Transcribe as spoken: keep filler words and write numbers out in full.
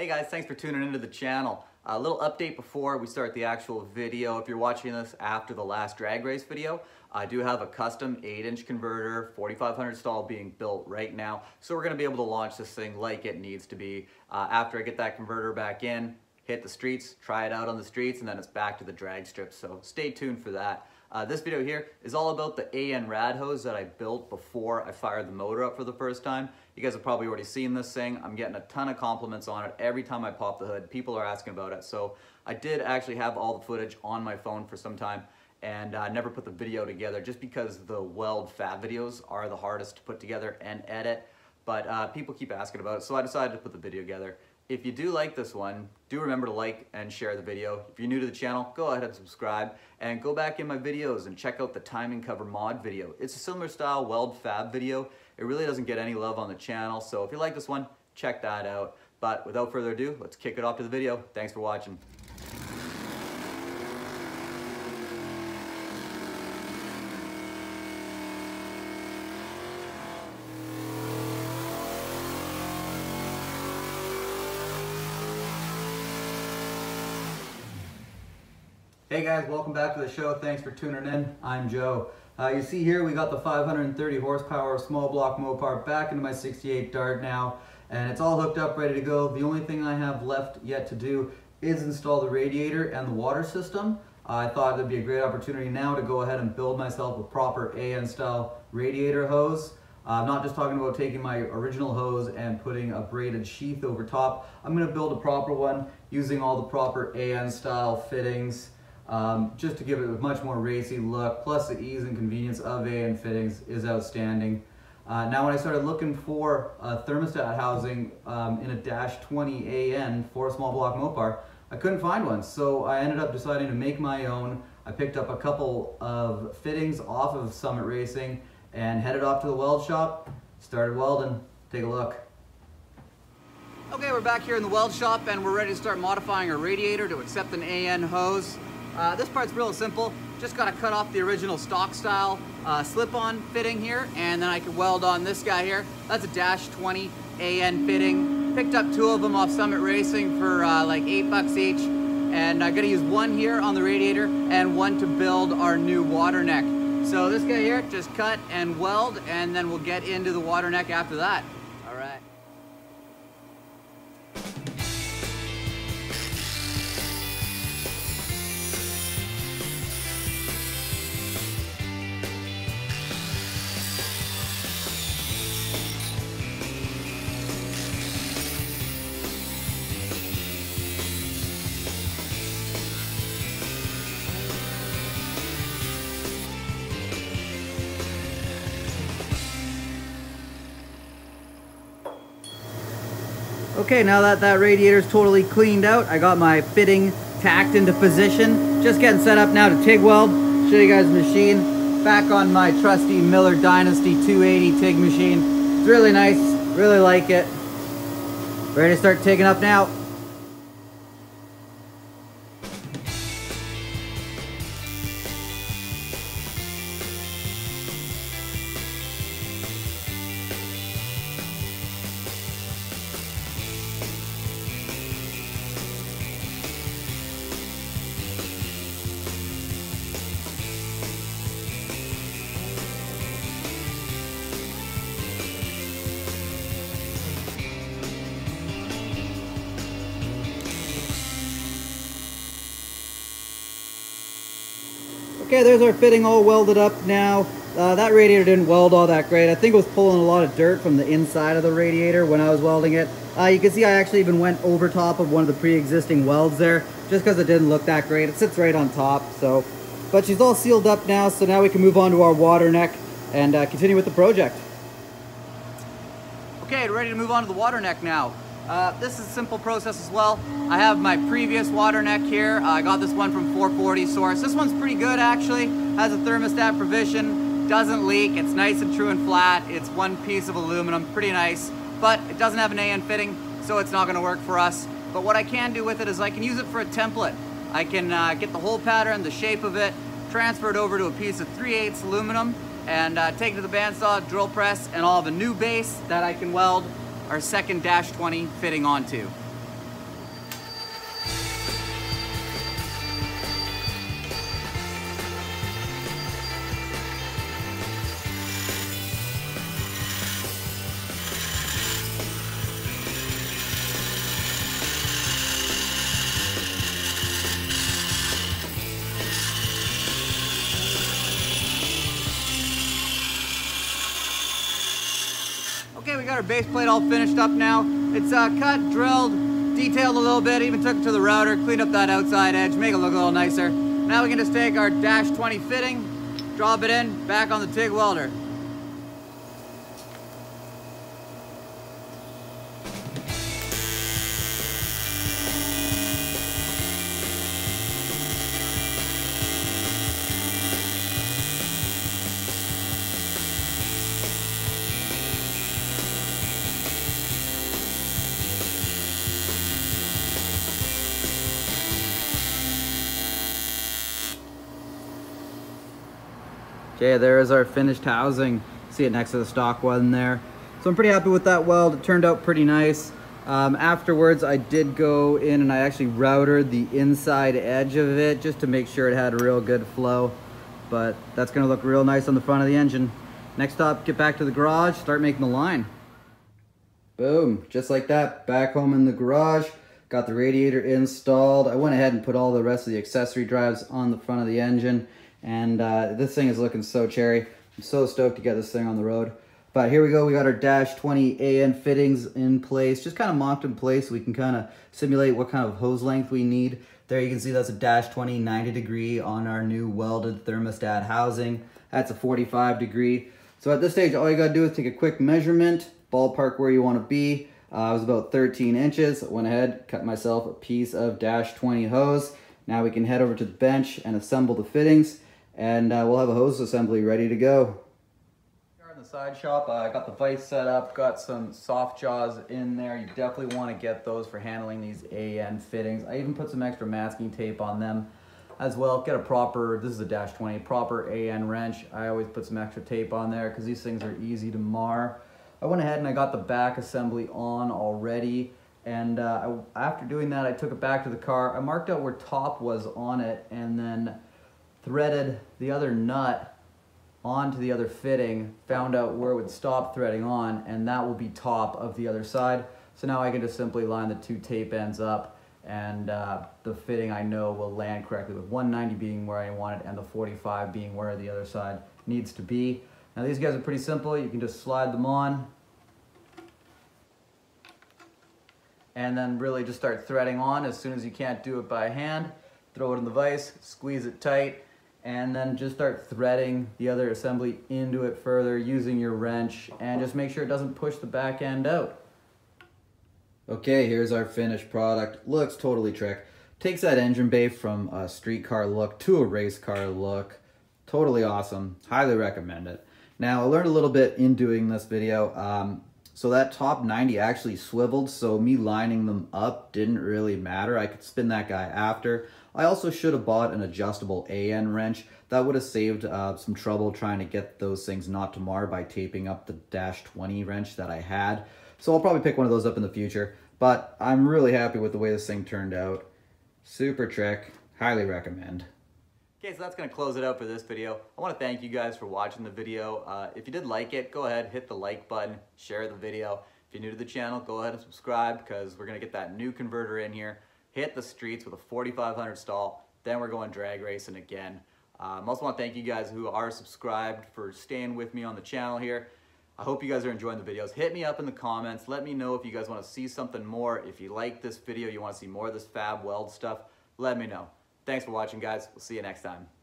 Hey guys, thanks for tuning into the channel. A little update before we start the actual video. If you're watching this after the last drag race video, I do have a custom eight inch converter, forty-five hundred stall being built right now. So we're gonna be able to launch this thing like it needs to be. Uh, after I get that converter back in, hit the streets, try it out on the streets, and then it's back to the drag strip. So stay tuned for that. Uh, this video here is all about the A N rad hose that I built before I fired the motor up for the first time. You guys have probably already seen this thing. I'm getting a ton of compliments on it every time I pop the hood. People are asking about it. So I did actually have all the footage on my phone for some time, and I uh, never put the video together just because the weld fab videos are the hardest to put together and edit. But uh, people keep asking about it, so I decided to put the video together. If you do like this one, do remember to like and share the video. If you're new to the channel, go ahead and subscribe, and go back in my videos and check out the timing cover mod video. It's a similar style weld fab video. It really doesn't get any love on the channel, so if you like this one, check that out. But without further ado, let's kick it off to the video. Thanks for watching. Hey guys, welcome back to the show. Thanks for tuning in. I'm Joe. Uh, you see here we got the five hundred thirty horsepower small block Mopar back into my sixty-eight Dart now, and it's all hooked up, ready to go. The only thing I have left yet to do is install the radiator and the water system. I thought it'd be a great opportunity now to go ahead and build myself a proper A N style radiator hose. I'm not just talking about taking my original hose and putting a braided sheath over top. I'm going to build a proper one using all the proper A N style fittings. Um, just to give it a much more racy look, plus the ease and convenience of A N fittings is outstanding. Uh, now when I started looking for a thermostat housing um, in a dash twenty A N for a small block Mopar, I couldn't find one, so I ended up deciding to make my own. I picked up a couple of fittings off of Summit Racing and headed off to the weld shop, started welding. Take a look. Okay, we're back here in the weld shop and we're ready to start modifying our radiator to accept an A N hose. Uh, this part's real simple. Just gotta cut off the original stock style uh, slip-on fitting here, and then I can weld on this guy here. That's a dash twenty A N fitting. Picked up two of them off Summit Racing for uh, like eight bucks each, and I'm gonna use one here on the radiator and one to build our new water neck. So this guy here, just cut and weld, and then we'll get into the water neck after that. All right. Okay, now that that radiator's totally cleaned out, I got my fitting tacked into position. Just getting set up now to TIG weld. Show you guys the machine. Back on my trusty Miller Dynasty two eighty TIG machine. It's really nice, really like it. Ready to start TIGging up now. Okay, there's our fitting all welded up now. Uh, that radiator didn't weld all that great. I think it was pulling a lot of dirt from the inside of the radiator when I was welding it. Uh, you can see I actually even went over top of one of the pre-existing welds there just because it didn't look that great. It sits right on top, so. But she's all sealed up now, so now we can move on to our water neck and uh, continue with the project. Okay, ready to move on to the water neck now. Uh, this is a simple process as well. I have my previous water neck here. Uh, I got this one from four forty Source. This one's pretty good actually. Has a thermostat provision, doesn't leak. It's nice and true and flat. It's one piece of aluminum, pretty nice. But it doesn't have an A N fitting, so it's not gonna work for us. But what I can do with it is I can use it for a template. I can uh, get the hole pattern, the shape of it, transfer it over to a piece of three eighths aluminum, and uh, take it to the bandsaw, drill press, and I'll have a new base that I can weld our second dash twenty fitting onto. Okay, we got our base plate all finished up now. It's uh, cut, drilled, detailed a little bit, even took it to the router, cleaned up that outside edge, make it look a little nicer. Now we can just take our dash twenty fitting, drop it in, back on the TIG welder. Okay, there is our finished housing. See it next to the stock one there. So I'm pretty happy with that weld. It turned out pretty nice. Um, afterwards, I did go in and I actually routed the inside edge of it just to make sure it had a real good flow. But that's gonna look real nice on the front of the engine. Next up, get back to the garage, start making the line. Boom, just like that, back home in the garage. Got the radiator installed. I went ahead and put all the rest of the accessory drives on the front of the engine. And uh, this thing is looking so cherry. I'm so stoked to get this thing on the road. But here we go, we got our dash twenty A N fittings in place, just kind of mocked in place so we can kind of simulate what kind of hose length we need. There you can see that's a dash twenty ninety degree on our new welded thermostat housing. That's a forty-five degree. So at this stage, all you gotta do is take a quick measurement, ballpark where you wanna be. Uh, I was about thirteen inches, went ahead, cut myself a piece of dash twenty hose. Now we can head over to the bench and assemble the fittings. And uh, we'll have a hose assembly ready to go. Here in the side shop, I uh, got the vise set up, got some soft jaws in there. You definitely want to get those for handling these A N fittings. I even put some extra masking tape on them as well. Get a proper, this is a dash twenty, proper A N wrench. I always put some extra tape on there because these things are easy to mar. I went ahead and I got the back assembly on already. And uh, I, after doing that, I took it back to the car. I marked out where top was on it and then threaded the other nut onto the other fitting, found out where it would stop threading on, and that will be top of the other side. So now I can just simply line the two tape ends up, and uh, the fitting I know will land correctly, with one ninety being where I want it and the forty-five being where the other side needs to be. Now these guys are pretty simple. You can just slide them on and then really just start threading on as soon as you can't do it by hand. Throw it in the vise, squeeze it tight, and then just start threading the other assembly into it further using your wrench, and just make sure it doesn't push the back end out. Okay, here's our finished product. Looks totally trick. Takes that engine bay from a street car look to a race car look. Totally awesome. Highly recommend it. Now, I learned a little bit in doing this video. Um, So that top ninety actually swiveled, so me lining them up didn't really matter. I could spin that guy after. I also should have bought an adjustable A N wrench. That would have saved uh, some trouble trying to get those things not to mar by taping up the dash twenty wrench that I had. So I'll probably pick one of those up in the future, but I'm really happy with the way this thing turned out. Super trick, highly recommend. Okay, so that's gonna close it out for this video. I wanna thank you guys for watching the video. Uh, if you did like it, go ahead, hit the like button, share the video. If you're new to the channel, go ahead and subscribe, because we're gonna get that new converter in here, hit the streets with a forty-five hundred stall, then we're going drag racing again. Um, also wanna thank you guys who are subscribed for staying with me on the channel here. I hope you guys are enjoying the videos. Hit me up in the comments, let me know if you guys wanna see something more. If you like this video, you wanna see more of this fab weld stuff, let me know. Thanks for watching, guys. We'll see you next time.